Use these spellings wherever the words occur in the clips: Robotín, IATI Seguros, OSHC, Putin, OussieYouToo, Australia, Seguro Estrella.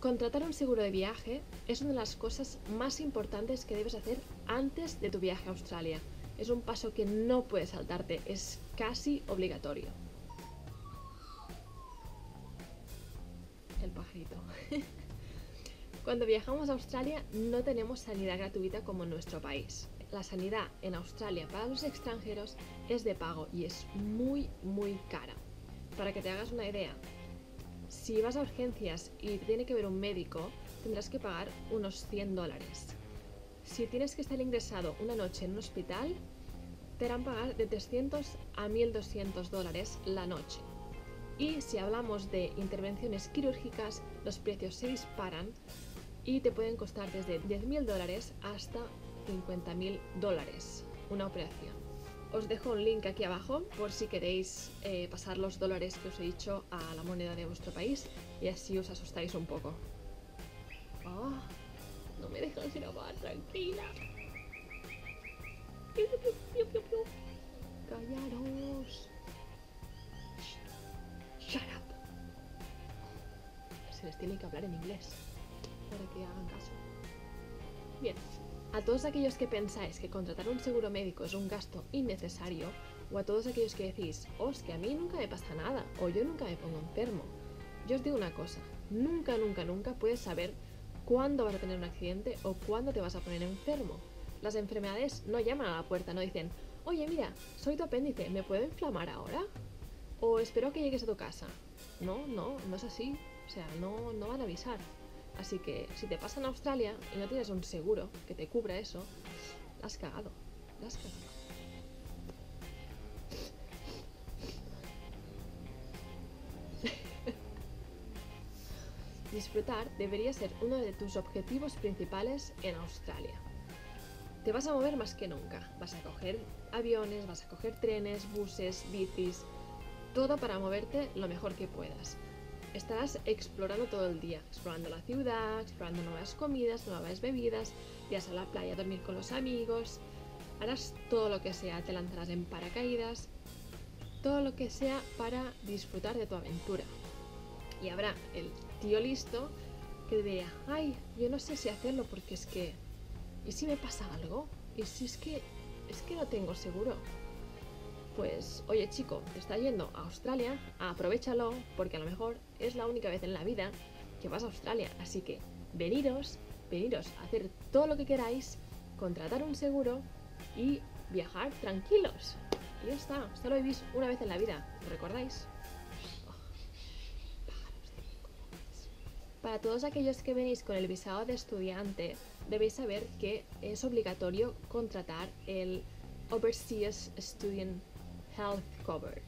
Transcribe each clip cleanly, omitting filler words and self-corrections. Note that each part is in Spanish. Contratar un seguro de viaje es una de las cosas más importantes que debes hacer antes de tu viaje a Australia. Es un paso que no puedes saltarte, es casi obligatorio. El pajarito. Cuando viajamos a Australia no tenemos sanidad gratuita como en nuestro país. La sanidad en Australia para los extranjeros es de pago y es muy, muy cara. Para que te hagas una idea, si vas a urgencias y tiene que ver un médico, tendrás que pagar unos $100. Si tienes que estar ingresado una noche en un hospital, te harán pagar de $300 a $1.200 la noche. Y si hablamos de intervenciones quirúrgicas, los precios se disparan y te pueden costar desde $10.000 hasta $50.000 una operación. Os dejo un link aquí abajo por si queréis pasar los dólares que os he dicho a la moneda de vuestro país y así os asustáis un poco. Oh, no me dejas grabar, tranquila. Callaros. Shut up. Se les tiene que hablar en inglés para que hagan caso. Bien. A todos aquellos que pensáis que contratar un seguro médico es un gasto innecesario, o a todos aquellos que decís, oh, es que a mí nunca me pasa nada, o yo nunca me pongo enfermo, yo os digo una cosa, nunca, nunca, nunca puedes saber cuándo vas a tener un accidente o cuándo te vas a poner enfermo. Las enfermedades no llaman a la puerta, no dicen, oye mira, soy tu apéndice, ¿me puedo inflamar ahora? O espero que llegues a tu casa. No, no, no es así, o sea, no van a avisar. Así que si te pasa en Australia y no tienes un seguro que te cubra eso, la has cagado, la has cagado. Disfrutar debería ser uno de tus objetivos principales en Australia. Te vas a mover más que nunca, vas a coger aviones, vas a coger trenes, buses, bicis, todo para moverte lo mejor que puedas. Estarás explorando todo el día, explorando la ciudad, explorando nuevas comidas, nuevas bebidas, irás a la playa a dormir con los amigos, harás todo lo que sea, te lanzarás en paracaídas, todo lo que sea para disfrutar de tu aventura. Y habrá el tío listo que dirá, ay, yo no sé si hacerlo porque es que, ¿y si me pasa algo? ¿Y si es que no tengo seguro? Pues, oye chico, te está yendo a Australia, aprovechalo, porque a lo mejor es la única vez en la vida que vas a Australia, así que veniros a hacer todo lo que queráis, contratar un seguro y viajar tranquilos. Y ya está, solo vivís una vez en la vida, ¿lo recordáis? Para todos aquellos que venís con el visado de estudiante, debéis saber que es obligatorio contratar el Overseas Student Health Cover,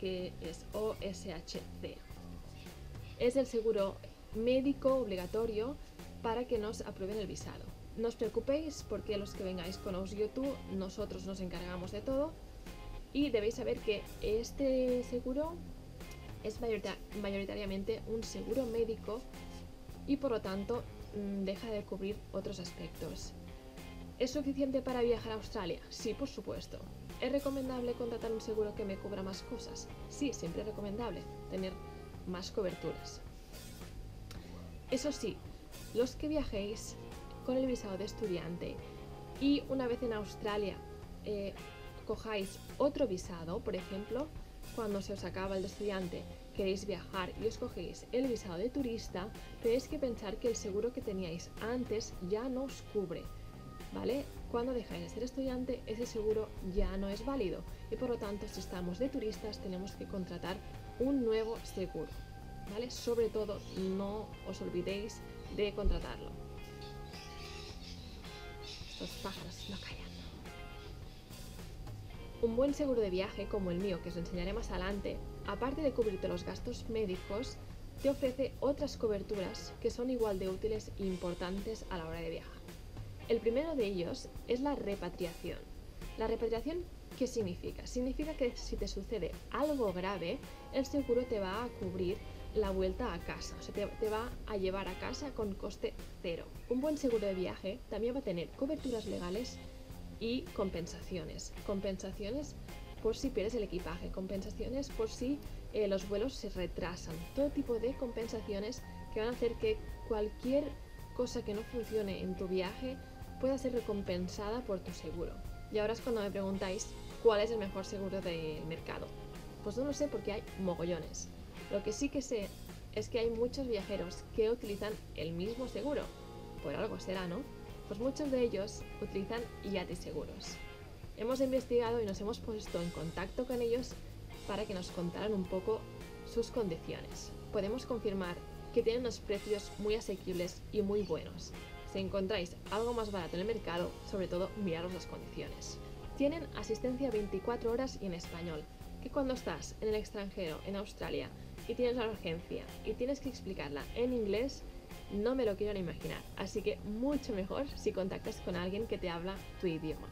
que es OSHC. Es el seguro médico obligatorio para que nos aprueben el visado. No os preocupéis porque los que vengáis con OussieYouToo nosotros nos encargamos de todo y debéis saber que este seguro es mayoritariamente un seguro médico y por lo tanto deja de cubrir otros aspectos. ¿Es suficiente para viajar a Australia? Sí, por supuesto. ¿Es recomendable contratar un seguro que me cubra más cosas? Sí, siempre es recomendable tener más coberturas. Eso sí, los que viajéis con el visado de estudiante y una vez en Australia cojáis otro visado, por ejemplo, cuando se os acaba el de estudiante, queréis viajar y os cogéis el visado de turista, tenéis que pensar que el seguro que teníais antes ya no os cubre. ¿Vale? Cuando dejáis de ser estudiante, ese seguro ya no es válido y por lo tanto si estamos de turistas tenemos que contratar un nuevo seguro, ¿vale? Sobre todo no os olvidéis de contratarlo. Estos pájaros no callan. Un buen seguro de viaje como el mío, que os enseñaré más adelante, aparte de cubrirte los gastos médicos, te ofrece otras coberturas que son igual de útiles e importantes a la hora de viajar. El primero de ellos es la repatriación. ¿La repatriación qué significa? Significa que si te sucede algo grave, el seguro te va a cubrir la vuelta a casa, o sea, te va a llevar a casa con coste cero. Un buen seguro de viaje también va a tener coberturas legales y compensaciones. Compensaciones por si pierdes el equipaje, compensaciones por si los vuelos se retrasan, todo tipo de compensaciones que van a hacer que cualquier cosa que no funcione en tu viaje pueda ser recompensada por tu seguro. Y ahora es cuando me preguntáis cuál es el mejor seguro del mercado. Pues no lo sé porque hay mogollones. Lo que sí que sé es que hay muchos viajeros que utilizan el mismo seguro. Por algo será, ¿no? Pues muchos de ellos utilizan IATI Seguros. Hemos investigado y nos hemos puesto en contacto con ellos para que nos contaran un poco sus condiciones. Podemos confirmar que tienen unos precios muy asequibles y muy buenos. Si encontráis algo más barato en el mercado, sobre todo miraros las condiciones. Tienen asistencia 24 horas y en español, que cuando estás en el extranjero, en Australia, y tienes una urgencia y tienes que explicarla en inglés, no me lo quiero ni imaginar. Así que mucho mejor si contactas con alguien que te habla tu idioma.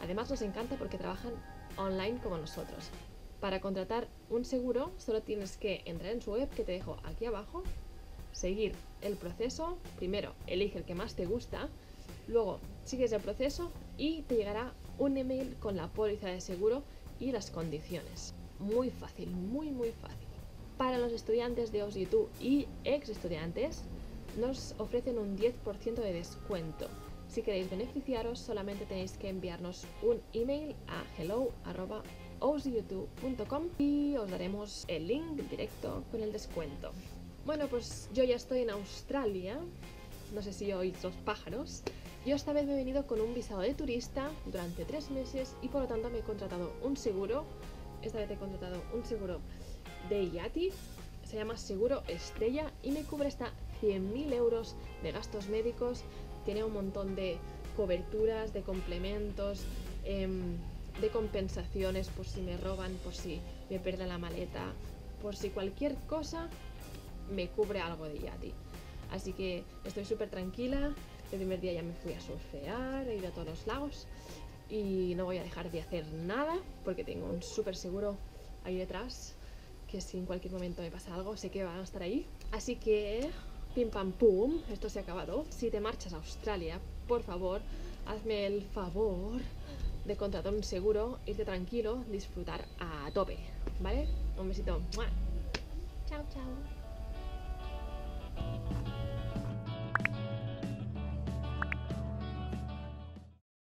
Además nos encanta porque trabajan online como nosotros. Para contratar un seguro solo tienes que entrar en su web, que te dejo aquí abajo, seguir el proceso, primero elige el que más te gusta, luego sigues el proceso y te llegará un email con la póliza de seguro y las condiciones. Muy fácil, muy fácil. Para los estudiantes de OSHC y ex estudiantes nos ofrecen un 10% de descuento. Si queréis beneficiaros, solamente tenéis que enviarnos un email a hello@aussieyoutoo.com y os daremos el link directo con el descuento. Bueno, pues yo ya estoy en Australia, no sé si oís los pájaros. Yo esta vez me he venido con un visado de turista durante 3 meses y por lo tanto me he contratado un seguro. Esta vez he contratado un seguro de IATI, se llama Seguro Estrella y me cubre hasta 100.000 euros de gastos médicos. Tiene un montón de coberturas, de complementos, de compensaciones por si me roban, por si me pierden la maleta, por si cualquier cosa me cubre algo de IATI. Así que estoy súper tranquila. El primer día ya me fui a surfear, he ido a todos los lagos y no voy a dejar de hacer nada porque tengo un súper seguro ahí detrás que si en cualquier momento me pasa algo sé que van a estar ahí. Así que pim pam pum, esto se ha acabado. Si te marchas a Australia, por favor, hazme el favor de contratar un seguro, irte tranquilo, disfrutar a tope, ¿vale? Un besito. ¡Mua! Chao, chao.